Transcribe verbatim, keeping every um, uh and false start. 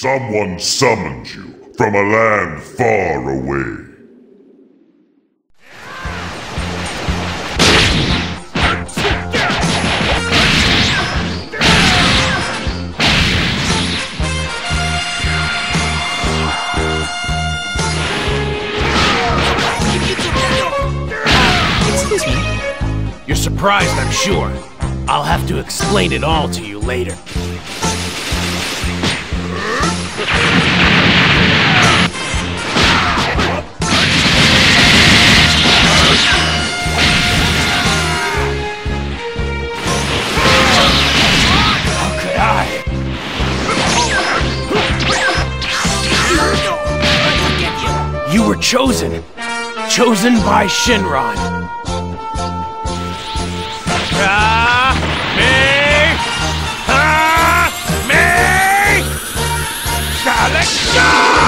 Someone summons you from a land far away. Excuse me. You're surprised, I'm sure. I'll have to explain it all to you later. You were chosen! Chosen by Shinron! Ah, me! Ah, me! Now let's go!